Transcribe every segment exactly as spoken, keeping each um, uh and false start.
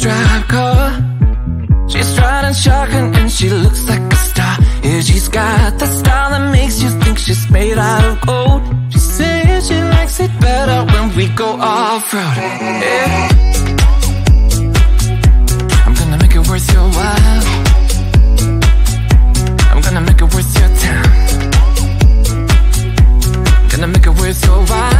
drive car. She's riding shotgun and she looks like a star. Yeah, she's got that style that makes you think she's made out of gold. She says she likes it better when we go off-road. Yeah. I'm gonna make it worth your while. I'm gonna make it worth your time. Gonna make it worth your while.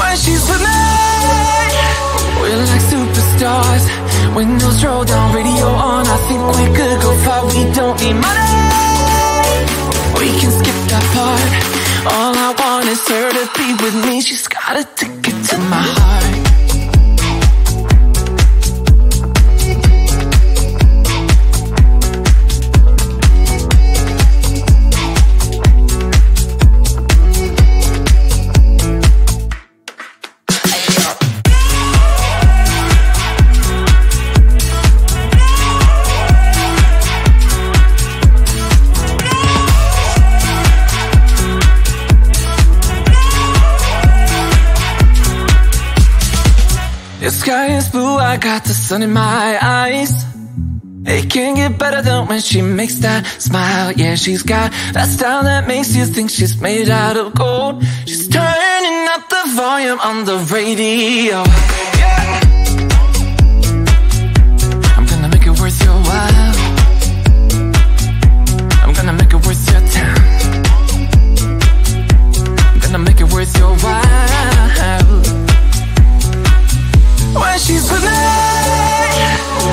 When she's with me, we're like superstars. Windows roll down, radio on. I think we could go far. We don't need money, we can skip that part. All I want is her to be with me. She's got a ticket to my heart. The sky is blue, I got the sun in my eyes. It can't get better than when she makes that smile. Yeah, she's got that style that makes you think she's made out of gold. She's turning up the volume on the radio. Yeah. I'm gonna make it worth your while. I'm gonna make it worth your time. I'm gonna make it worth your while. When she's with me,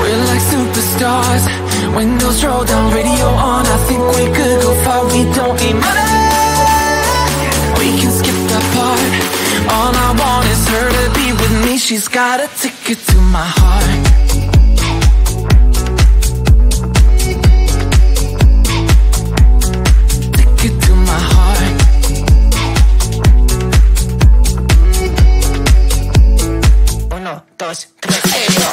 we're like superstars. Windows roll down, radio on. I think we could go far. We don't need money, we can skip that part. All I want is her to be with me. She's got a ticket to my heart. Dos, tres, cuatro.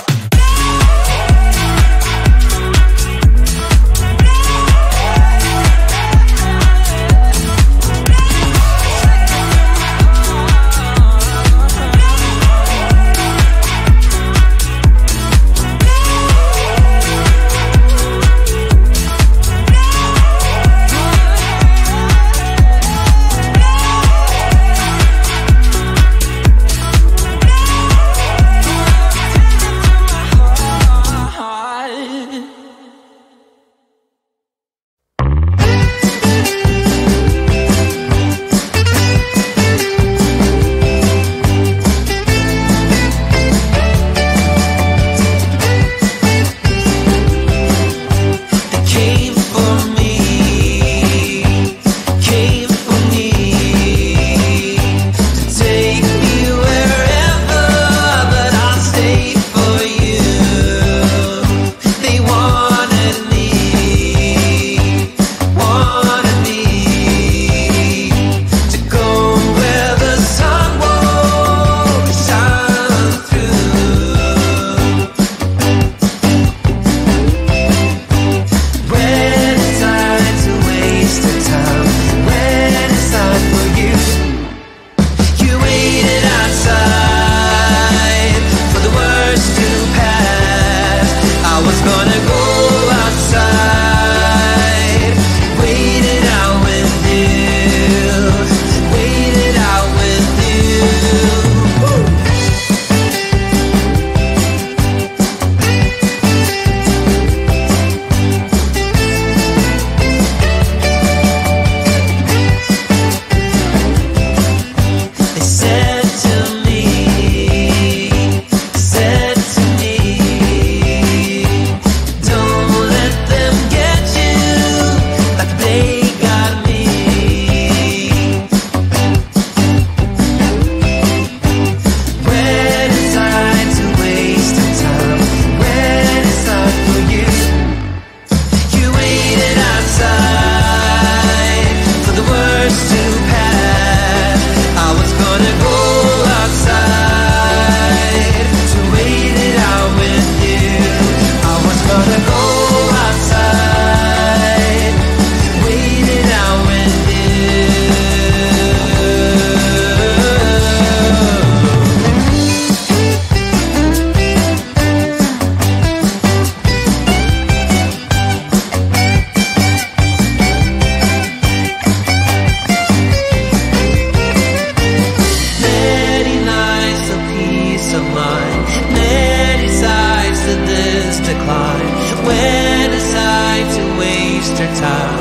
wintertime.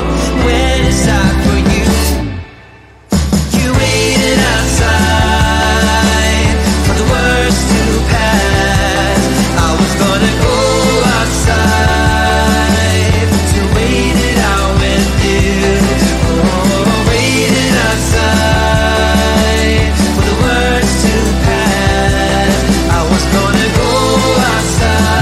When it's time for you, you waited outside for the worst to pass. I was gonna go outside to wait it out with you. Oh, wait it outside for the worst to pass. I was gonna go outside.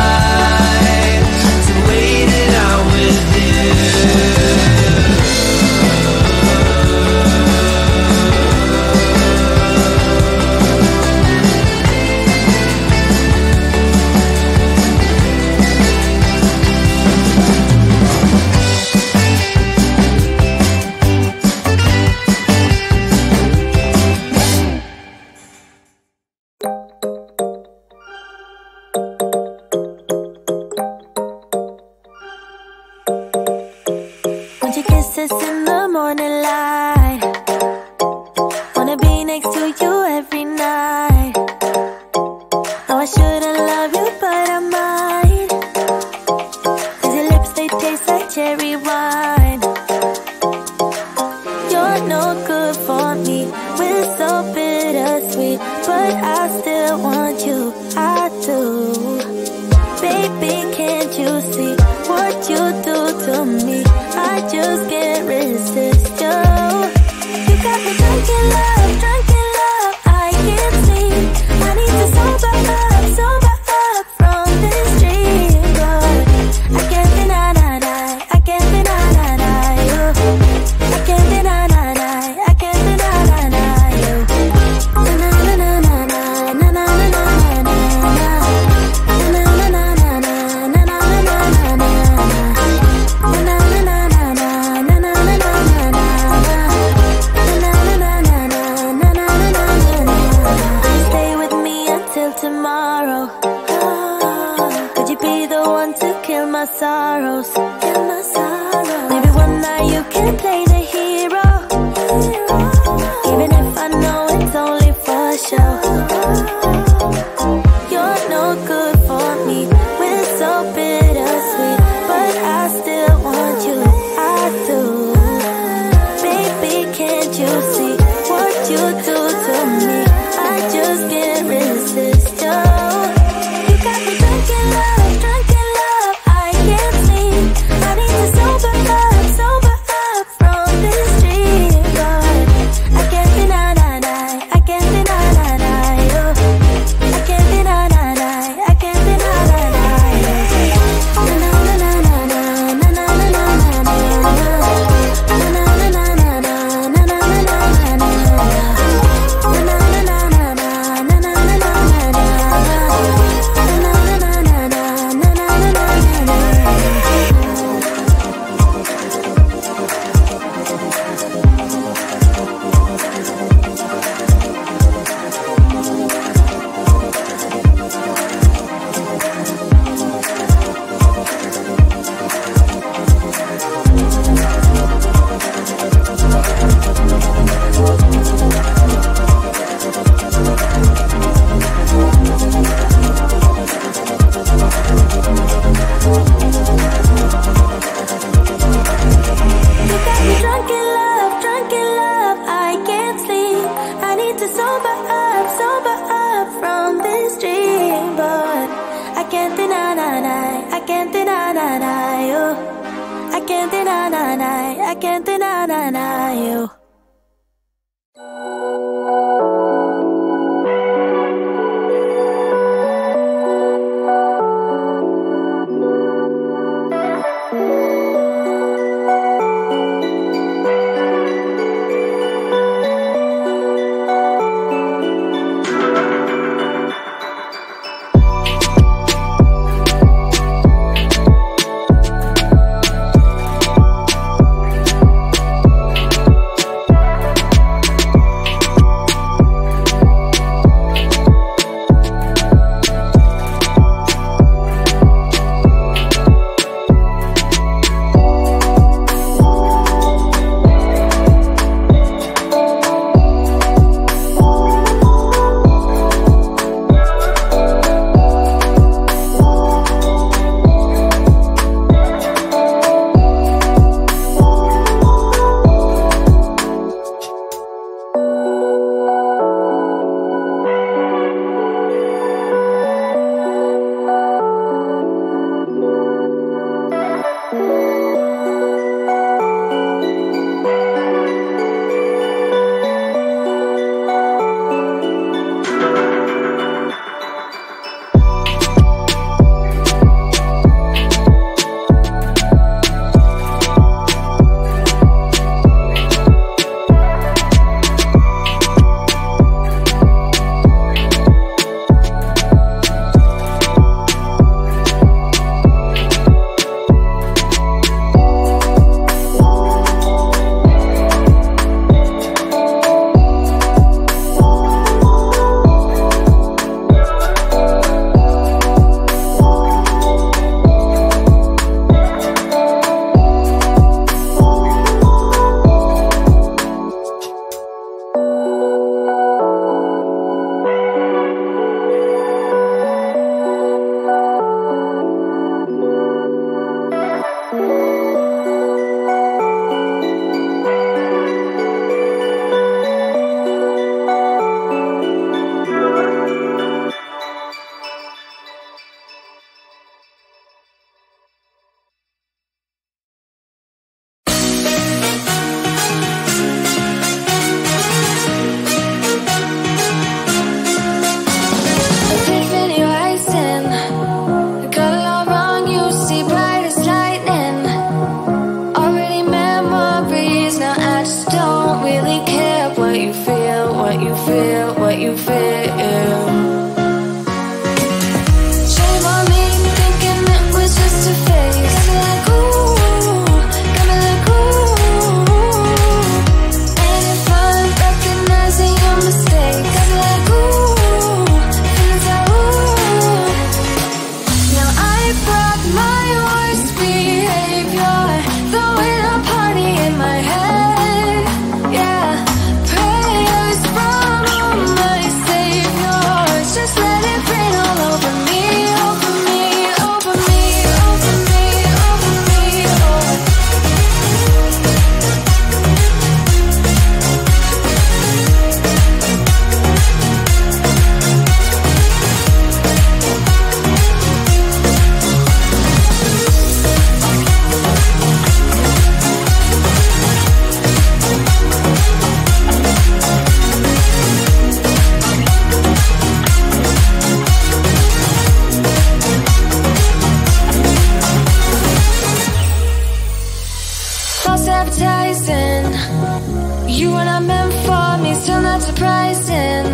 not surprising.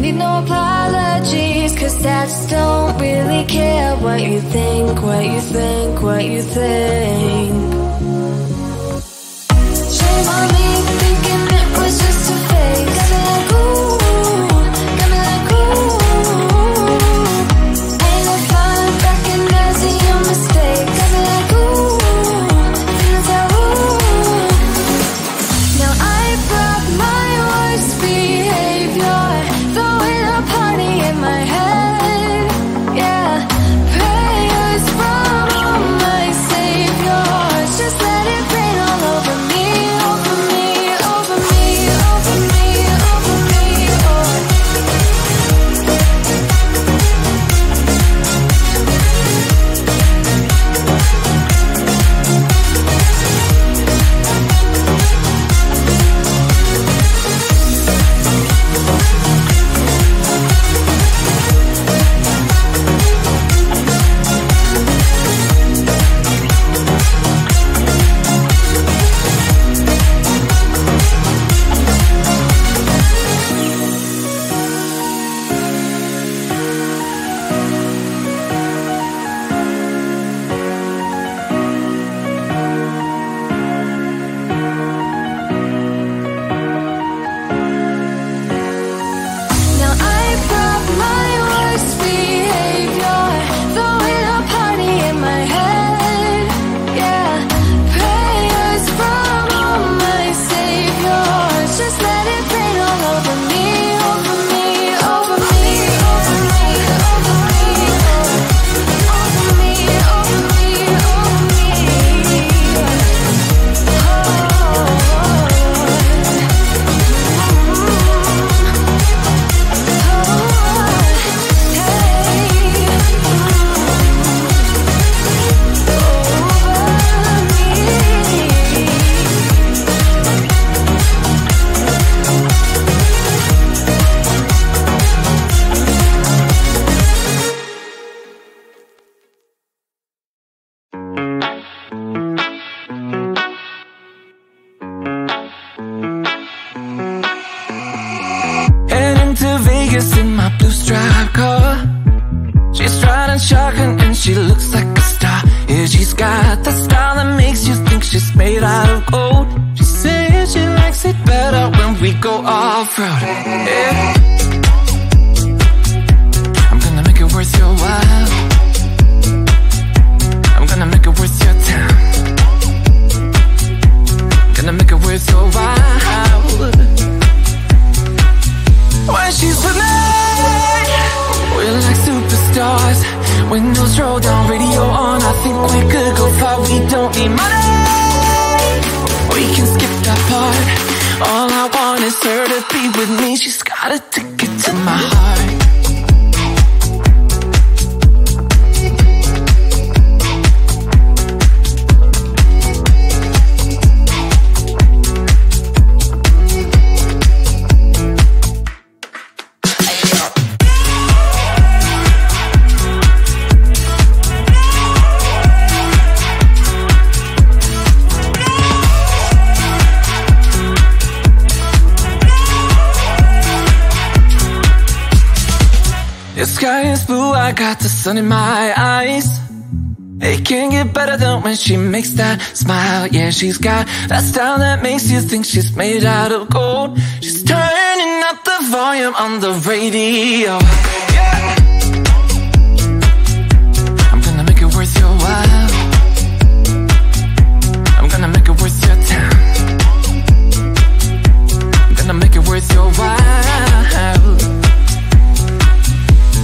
Need no apologies, cause stats don't really care what you think, what you think, what you think. Shame on me for thinking it was just a fake. Got me like ooh, got me like ooh. Ain't no fun recognizing your mistake. Got me like ooh, feelings are ooh. Now I brought my worst behavior, throwing a party in my head. Yeah, prayers from all my saviors, just let it rain all over me, over me, over me, over me, over me, sun in my eyes. It can't get better than when she makes that smile. Yeah, she's got that style that makes you think she's made out of gold. She's turning up the volume on the radio. Yeah. I'm gonna make it worth your while. I'm gonna make it worth your time. I'm gonna make it worth your while.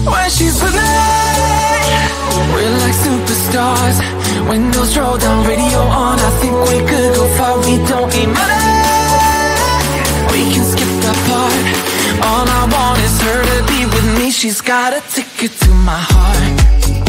When she's with me, we're like superstars. Windows roll down, radio on. I think we could go far. We don't need money, we can skip that part. All I want is her to be with me. She's got a ticket to my heart.